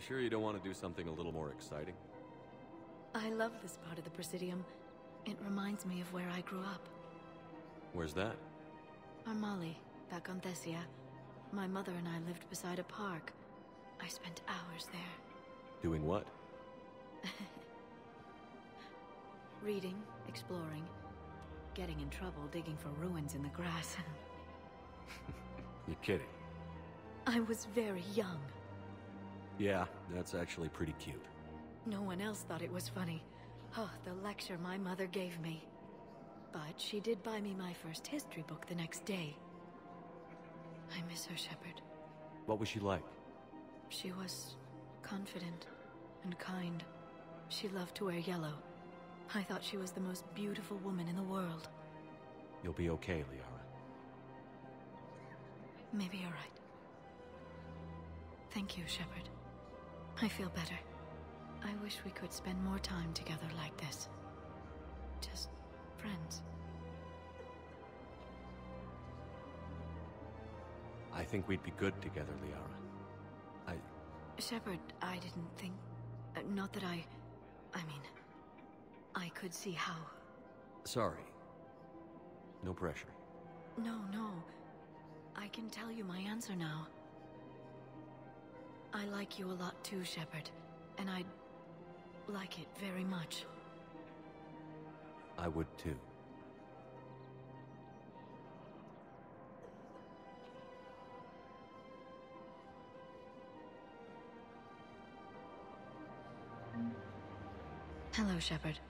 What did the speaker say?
You sure you don't want to do something a little more exciting? I love this part of the Presidium. It reminds me of where I grew up. Where's that? Armali, back on Thessia. My mother and I lived beside a park. I spent hours there. Doing what? Reading, exploring, getting in trouble, digging for ruins in the grass. You're kidding. I was very young. Yeah, that's actually pretty cute. No one else thought it was funny. Oh, the lecture my mother gave me. But she did buy me my first history book the next day. I miss her, Shepard. What was she like? She was confident and kind. She loved to wear yellow. I thought she was the most beautiful woman in the world. You'll be okay, Liara. Maybe you're right. Thank you, Shepard. I feel better. I wish we could spend more time together like this. Just friends. I think we'd be good together, Liara. Shepard, I didn't think... not that I mean... I could see how... Sorry. No pressure. No. I can tell you my answer now. I like you a lot too, Shepard. And I like it very much. I would too. Hello, Shepard.